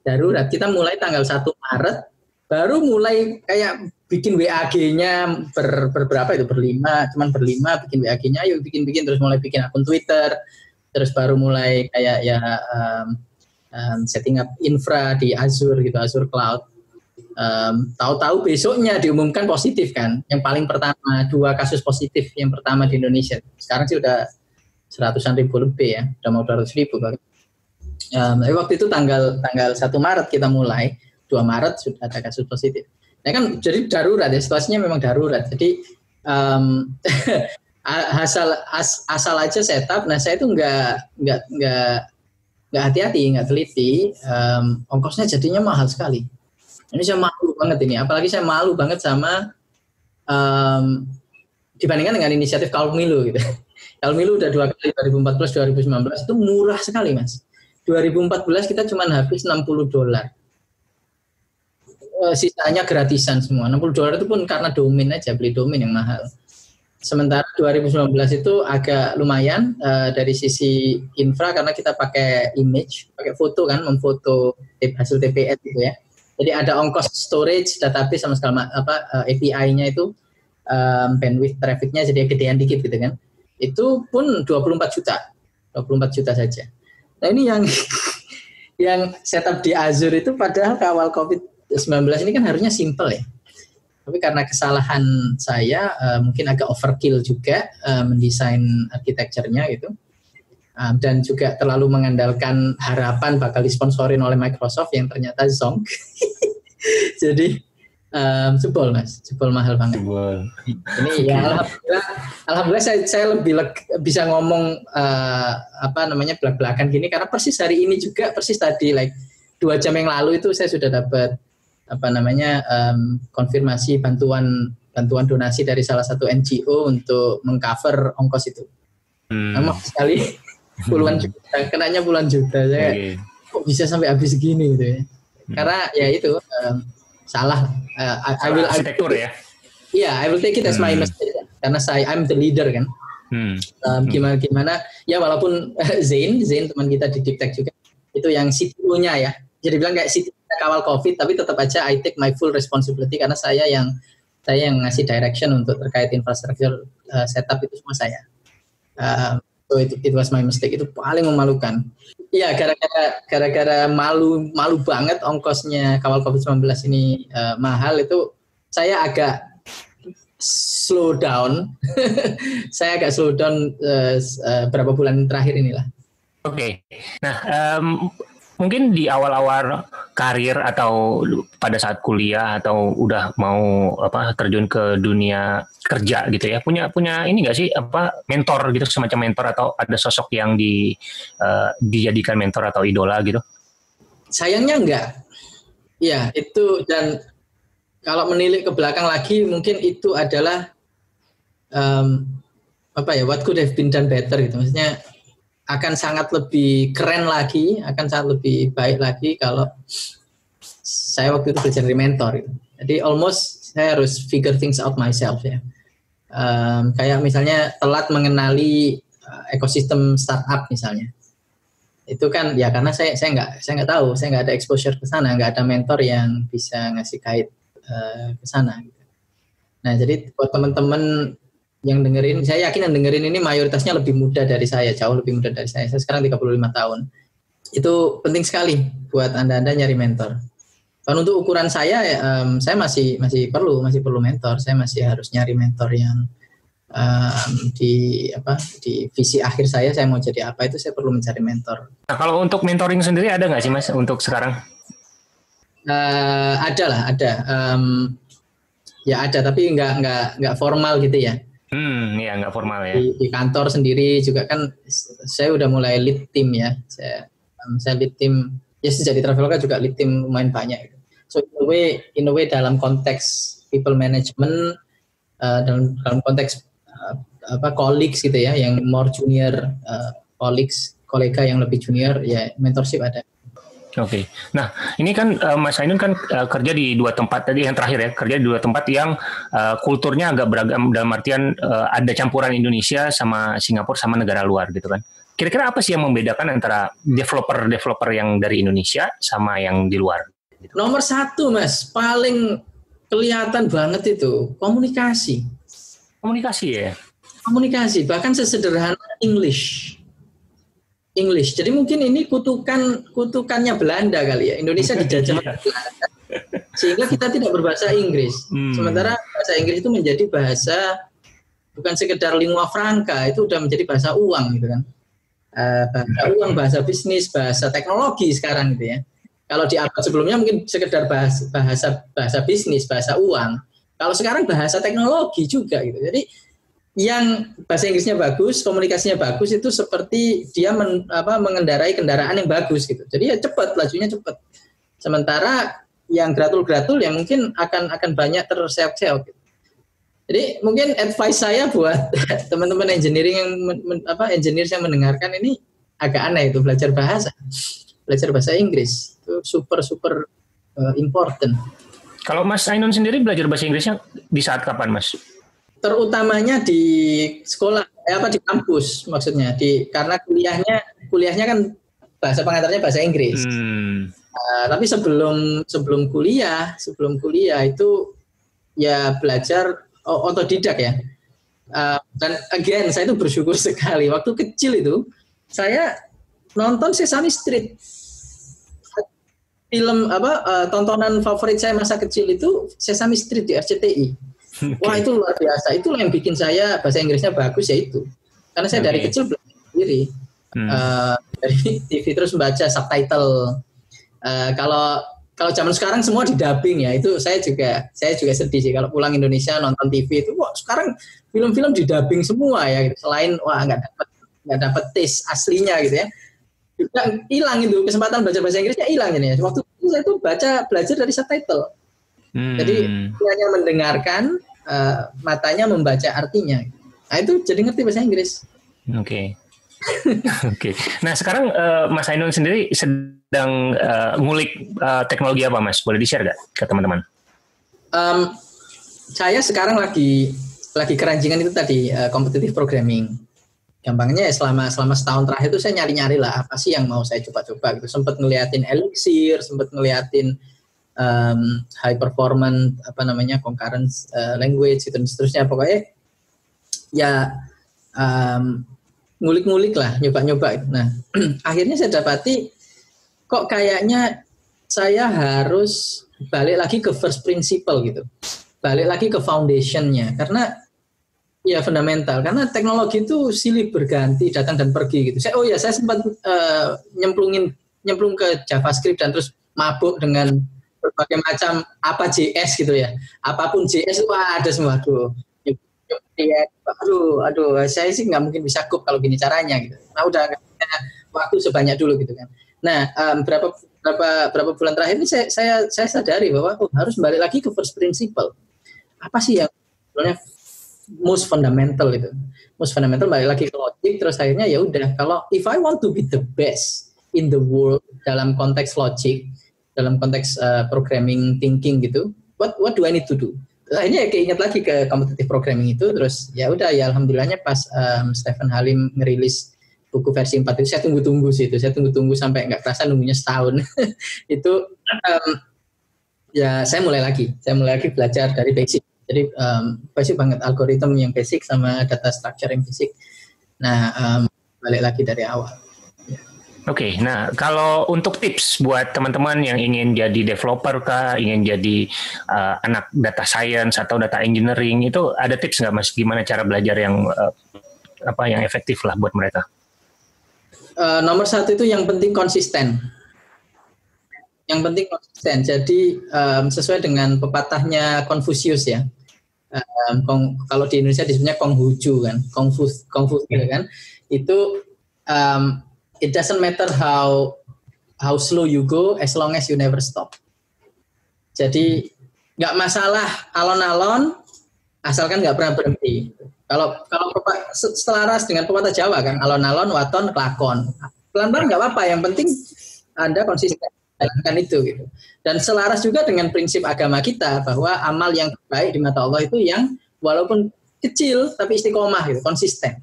darurat. Kita mulai tanggal satu Maret, baru mulai kayak bikin W A G-nya ber, berberapa itu berlima, cuman berlima bikin W A G-nya, yuk bikin-bikin terus mulai bikin akun Twitter, terus baru mulai kayak ya um, um, setting up infra di Azure gitu, Azure Cloud. Um, tahu-tahu besoknya diumumkan positif kan, yang paling pertama dua kasus positif yang pertama di Indonesia. Sekarang sih udah seratusan ribu lebih ya, udah mau dua ratus ribu. Um, waktu itu tanggal tanggal satu Maret kita mulai, dua Maret sudah ada kasus positif. Nah kan jadi darurat ya, situasinya memang darurat. Jadi um, asal as, asal aja setup. Nah saya itu nggak nggak nggak nggak hati-hati, nggak teliti. Um, ongkosnya jadinya mahal sekali. Ini saya malu banget ini, apalagi saya malu banget sama um, dibandingkan dengan inisiatif kawal pemilu gitu. Kawal pemilu udah dua kali, dua ribu empat belas, dua ribu sembilan belas itu murah sekali mas. dua ribu empat belas kita cuma habis enam puluh dolar, e, sisanya gratisan semua. enam puluh dolar itu pun karena domain aja, beli domain yang mahal. Sementara dua ribu sembilan belas itu agak lumayan e, dari sisi infra karena kita pakai image, pakai foto kan, memfoto hasil T P S gitu ya. Jadi ada ongkos storage, database sama segala apa A P I-nya itu um, bandwidth traffic-nya jadi gedean dikit gitu kan. Itu pun dua puluh empat juta saja. Nah, ini yang yang setup di Azure itu padahal kawal covid sembilan belas ini kan harusnya simple ya. Tapi karena kesalahan saya uh, mungkin agak overkill juga uh, mendesain arsitekturnya gitu. Um, dan juga terlalu mengandalkan harapan bakal disponsorin oleh Microsoft yang ternyata zonk. Jadi um, jebol mas, jebol mahal banget. Jebol. Ini ya alhamdulillah, alhamdulillah saya, saya lebih leg, bisa ngomong uh, apa namanya belak-belakan gini karena persis hari ini juga persis tadi like dua jam yang lalu itu saya sudah dapat apa namanya um, konfirmasi bantuan bantuan donasi dari salah satu N G O untuk mengcover ongkos itu. Emang hmm. sekali. Puluhan juta, kenanya puluhan juta saya okay. Kok bisa sampai habis gini gitu ya hmm. karena ya itu um, salah, uh, I, salah I will arsitektur ya iya yeah, I will take it as hmm. my mistake karena saya I'm the leader kan hmm. um, gimana gimana ya walaupun Zain Zain teman kita di Deep Tech juga itu yang C T O-nya ya jadi bilang kayak C T O kawal Covid tapi tetap aja I take my full responsibility karena saya yang saya yang ngasih direction untuk terkait infrastruktur uh, setup itu semua saya um, so it, it was my mistake, itu paling memalukan. Iya, gara-gara gara-gara malu malu banget ongkosnya kawal covid sembilan belas ini uh, mahal itu saya agak slow down. Saya agak slow down uh, uh, berapa bulan terakhir inilah. Oke. Okay. Nah, um, mungkin di awal-awal karir atau pada saat kuliah atau udah mau apa terjun ke dunia kerja gitu ya punya punya ini nggak sih apa mentor gitu semacam mentor atau ada sosok yang di uh, dijadikan mentor atau idola gitu? Sayangnya enggak. Ya itu dan kalau menilik ke belakang lagi mungkin itu adalah um, apa ya what could have been done better gitu maksudnya. Akan sangat lebih keren lagi, akan sangat lebih baik lagi kalau saya waktu itu belajar dari mentor. Gitu. Jadi almost saya harus figure things out myself ya. Um, kayak misalnya telat mengenali uh, ekosistem startup misalnya. Itu kan ya karena saya saya nggak saya nggak tahu, saya nggak ada exposure ke sana, nggak ada mentor yang bisa ngasih guide uh, ke sana. Gitu. Nah jadi buat teman-teman yang dengerin, saya yakin yang dengerin ini mayoritasnya lebih muda dari saya, jauh lebih muda dari saya. Saya sekarang tiga puluh lima tahun. Itu penting sekali buat Anda-Anda nyari mentor. Kalau untuk ukuran saya, um, saya masih masih perlu, masih perlu mentor. Saya masih harus nyari mentor yang Um, di apa di visi akhir saya saya mau jadi apa, itu saya perlu mencari mentor. Nah, kalau untuk mentoring sendiri ada nggak sih Mas untuk sekarang? Uh, ada lah, ada um, ya ada, tapi nggak nggak nggak formal gitu ya. Hmm, ya nggak formal ya. Di, di kantor sendiri juga kan saya udah mulai lead tim ya. Saya um, saya lead tim ya, sejak di Traveloka juga lead tim lumayan banyak. So in a way, in a way dalam konteks people management, uh, dalam dalam konteks apa colleagues gitu ya, yang more junior, uh, colleagues, kolega yang lebih junior ya, mentorship ada. Oke, okay. Nah ini kan uh, Mas Ainun kan uh, kerja di dua tempat tadi yang terakhir ya, kerja di dua tempat yang uh, kulturnya agak beragam dalam artian uh, ada campuran Indonesia sama Singapura sama negara luar gitu kan. Kira-kira apa sih yang membedakan antara developer-developer yang dari Indonesia sama yang di luar? Gitu? Nomor satu Mas, paling kelihatan banget itu komunikasi. Komunikasi ya? Komunikasi, bahkan sesederhana English. English. Jadi mungkin ini kutukan kutukannya Belanda kali ya. Indonesia dijajah oleh Belanda. Sehingga kita tidak berbahasa Inggris. Hmm. Sementara bahasa Inggris itu menjadi bahasa, bukan sekedar lingua franca, itu sudah menjadi bahasa uang gitu kan. Uh, bahasa uang, bahasa bisnis, bahasa teknologi sekarang gitu ya. Kalau di abad sebelumnya mungkin sekedar bahasa bahasa, bahasa bisnis, bahasa uang. Kalau sekarang bahasa teknologi juga gitu. Jadi yang bahasa Inggrisnya bagus, komunikasinya bagus, itu seperti dia men, apa, mengendarai kendaraan yang bagus gitu. Jadi ya cepat, lajunya cepat. Sementara yang gratul-gratul ya mungkin akan akan banyak terseok-seok. Gitu. Jadi mungkin advice saya buat teman-teman engineering yang men, men, apa engineer yang mendengarkan ini, agak aneh itu belajar bahasa, belajar bahasa Inggris itu super super uh, important. Kalau Mas Ainun sendiri belajar bahasa Inggrisnya di saat kapan, Mas? Terutamanya di sekolah, eh, apa di kampus maksudnya. Di karena kuliahnya, kuliahnya kan bahasa pengantarnya bahasa Inggris. Hmm. Uh, tapi sebelum sebelum kuliah, sebelum kuliah itu ya belajar otodidak ya. Uh, dan again, saya itu bersyukur sekali. Waktu kecil itu saya nonton Sesame Street. Film apa uh, tontonan favorit saya masa kecil itu Sesame Street di R C T I. Okay. Wah itu luar biasa. Itu yang bikin saya bahasa Inggrisnya bagus ya itu. Karena saya okay. dari kecil belajar sendiri. Hmm. Uh, dari T V terus membaca subtitle. Uh, kalau kalau zaman sekarang semua didubbing ya. Itu saya juga saya juga sedih sih kalau pulang Indonesia nonton T V itu. Wah sekarang film-film didubbing semua ya. Gitu. Selain wah nggak dapat nggak dapat taste aslinya gitu ya. Hilang itu kesempatan belajar bahasa Inggrisnya hilang ini. Waktu itu saya tuh baca belajar dari subtitle. Hmm. Jadi hanya mendengarkan, uh, matanya membaca artinya. Nah itu jadi ngerti bahasa Inggris. Oke. Oke. Nah sekarang uh, Mas Ainun sendiri sedang uh, ngulik uh, teknologi apa Mas? Boleh di-share nggak ke teman-teman? Um, saya sekarang lagi lagi keranjingan itu tadi uh, competitive programming. Gampangnya ya selama selama setahun terakhir itu saya nyari-nyari lah apa sih yang mau saya coba-coba gitu. Sempat ngeliatin Elixir, sempat ngeliatin um, high performance apa namanya concurrent uh, language gitu, dan seterusnya. Pokoknya ya um, ngulik-ngulik lah, nyoba-nyoba. Nah akhirnya saya dapati kok kayaknya saya harus balik lagi ke first principle gitu, balik lagi ke foundationnya karena ya fundamental, karena teknologi itu silih berganti, datang dan pergi gitu. Saya, oh ya, saya sempat uh, nyemplungin nyemplung ke JavaScript dan terus mabuk dengan berbagai macam apa J S gitu ya. Apapun J S, wah ada semua. Aduh, aduh, aduh, saya sih nggak mungkin bisa cope kalau gini caranya gitu. Nah udah waktu sebanyak dulu gitu kan. Nah um, berapa berapa berapa bulan terakhir ini saya saya saya sadari bahwa oh, harus balik lagi ke first principle. Apa sih yang sebenarnya most fundamental itu, most fundamental balik lagi ke logic, terus akhirnya ya udah kalau if I want to be the best in the world dalam konteks logic, dalam konteks uh, programming thinking gitu, what what do I need to do? Akhirnya ya keinget lagi ke competitive programming itu, terus ya udah ya alhamdulillahnya pas um, Stephen Halim ngerilis buku versi empat itu saya tunggu-tunggu sih itu, saya tunggu-tunggu sampai nggak kerasa nunggunya setahun. Itu um, ya saya mulai lagi, saya mulai lagi belajar dari basic. Jadi um, basic banget, algoritma yang basic sama data structure yang basic. Nah um, balik lagi dari awal. Ya. Oke, okay, nah kalau untuk tips buat teman-teman yang ingin jadi developer kah, ingin jadi uh, anak data science atau data engineering, itu ada tips nggak Mas? Gimana cara belajar yang uh, apa yang efektif lah buat mereka? Uh, nomor satu itu yang penting konsisten. Yang penting konsisten. Jadi um, sesuai dengan pepatahnya Confucius ya. Um, kong, kalau di Indonesia disebutnya Konghucu kan, Kongfus, Kongfus yeah. kan. Itu um, it doesn't matter how how slow you go as long as you never stop. Jadi nggak masalah alon-alon asalkan nggak pernah berhenti. Kalau kalau selaras dengan pepatah Jawa kan, alon-alon waton kelakon. Pelan-pelan nggak apa-apa, yang penting Anda konsisten jalankan itu gitu. Dan selaras juga dengan prinsip agama kita bahwa amal yang baik di mata Allah itu yang walaupun kecil tapi istiqomah gitu, konsisten.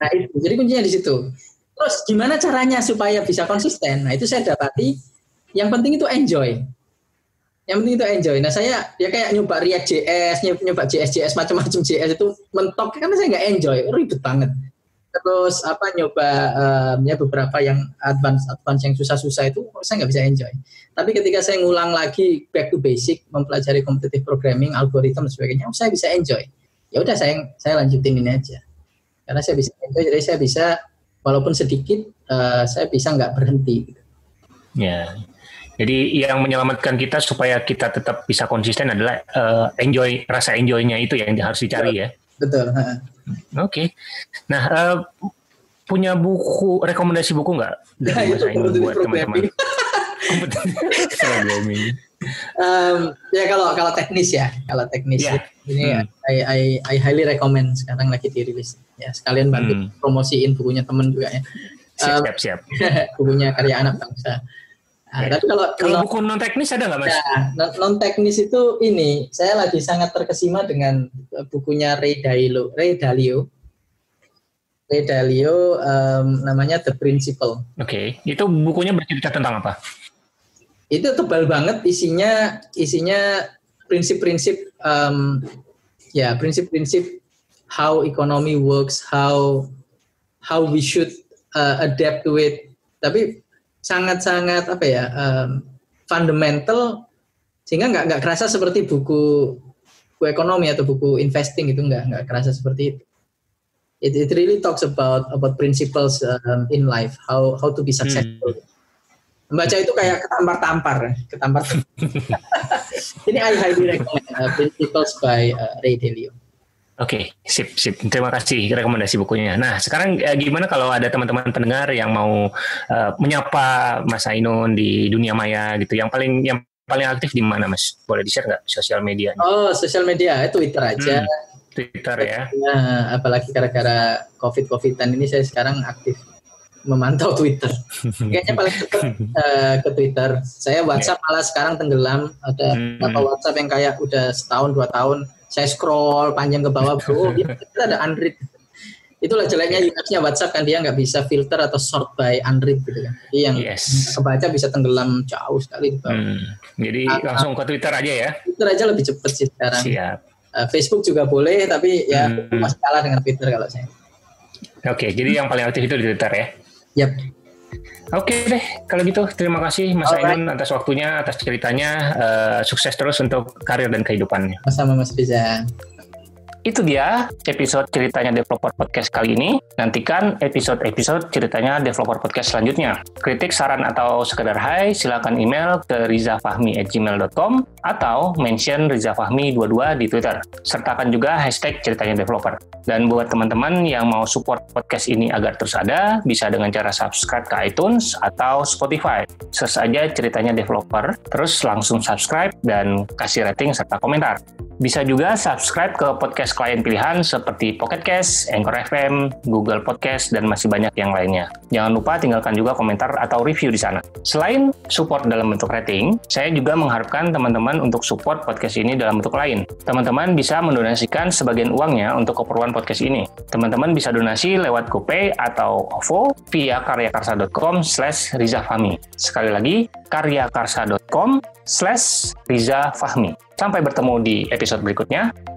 Nah, itu jadi kuncinya di situ. Terus gimana caranya supaya bisa konsisten? Nah itu saya dapati yang penting itu enjoy. Yang penting itu enjoy. Nah saya ya kayak nyoba React J S, nyoba J S J S macam-macam J S itu mentok karena saya nggak enjoy, ribet banget. Terus apa nyoba um, ya beberapa yang advance advance yang susah-susah itu saya nggak bisa enjoy. Tapi ketika saya ngulang lagi back to basic, mempelajari competitive programming, algoritma dan sebagainya, saya bisa enjoy. Ya udah saya saya lanjutin ini aja. Karena saya bisa enjoy, jadi saya bisa walaupun sedikit, uh, saya bisa nggak berhenti. Ya, jadi yang menyelamatkan kita supaya kita tetap bisa konsisten adalah uh, enjoy, rasa enjoy-nya itu yang harus dicari. Betul. Ya. Betul. Oke. Okay. Nah, uh, punya buku, rekomendasi buku nggak? Nah, itu perlu buat teman-teman. um, ya kalau kalau teknis ya, kalau teknis yeah. ini hmm. I, I I highly recommend, sekarang lagi dirilis. Ya sekalian bantu hmm. promosiin bukunya temen juga ya. Siap, um, siap, siap. Bukunya karya anak bangsa. Nah, ya. Tapi kalau, kalau kalau buku non teknis ada nggak Mas? Ya, non teknis itu ini saya lagi sangat terkesima dengan bukunya Ray Dalio. Ray Dalio. Ray Dalio um, namanya The Principle. Oke, okay. Itu bukunya bercerita tentang apa? Itu tebal banget isinya, isinya prinsip-prinsip um, ya prinsip-prinsip how economy works, how how we should uh, adapt to it. Tapi sangat-sangat apa ya um, fundamental sehingga nggak nggak kerasa seperti buku buku ekonomi atau buku investing itu nggak nggak kerasa seperti itu. It, it really talks about about principles um, in life, how how to be successful. Hmm. Membaca itu kayak ketampar-tampar, ketampar. Ini I highly recommend uh, Principles by uh, Ray Dalio. Oke, okay, sip, sip. Terima kasih rekomendasi bukunya. Nah, sekarang eh, gimana kalau ada teman-teman pendengar yang mau eh, menyapa Mas Ainun di dunia maya gitu? Yang paling yang paling aktif di mana, Mas? Boleh di-share nggak sosial media? Oh, sosial media, Twitter aja. Hmm, Twitter ya. Nah, apalagi gara-gara COVID-covidan ini saya sekarang aktif memantau Twitter. Kayaknya paling dekat uh, ke Twitter. Saya WhatsApp yeah. malah sekarang tenggelam. Ada hmm. beberapa WhatsApp yang kayak udah setahun dua tahun. Saya scroll panjang ke bawah, bro. Kita ada unread. Itulah jeleknya U X-nya WhatsApp kan, dia nggak bisa filter atau sort by unread gitu kan. Jadi yang yes. kebaca bisa tenggelam jauh sekali. Hmm. Jadi atau, langsung ke Twitter aja ya. Twitter aja lebih cepat sih sekarang. Siap. Uh, Facebook juga boleh, tapi ya hmm. masih kalah dengan Twitter kalau saya. Oke, okay, jadi yang paling aktif itu di Twitter ya. Yap. Oke deh, kalau gitu terima kasih Mas Alright. Ainun atas waktunya, atas ceritanya, uh, sukses terus untuk karir dan kehidupannya. Sama Mas Riza. Itu dia episode Ceritanya Developer Podcast kali ini. Nantikan episode-episode Ceritanya Developer Podcast selanjutnya. Kritik, saran, atau sekedar hai, silakan email ke rizafahmi at gmail dot com atau mention rizafahmi dua puluh dua di Twitter. Sertakan juga hashtag Ceritanya Developer. Dan buat teman-teman yang mau support podcast ini agar terus ada, bisa dengan cara subscribe ke iTunes atau Spotify. Search aja Ceritanya Developer, terus langsung subscribe dan kasih rating serta komentar. Bisa juga subscribe ke podcast klien pilihan seperti Pocket Cast, Anchor F M, Google Podcast, dan masih banyak yang lainnya. Jangan lupa tinggalkan juga komentar atau review di sana. Selain support dalam bentuk rating, saya juga mengharapkan teman-teman untuk support podcast ini dalam bentuk lain. Teman-teman bisa mendonasikan sebagian uangnya untuk keperluan podcast ini. Teman-teman bisa donasi lewat GoPay atau OVO via karyakarsa dot com slash rizafahmi. Sekali lagi, karyakarsa dot com slash rizafahmi. Sampai bertemu di episode berikutnya.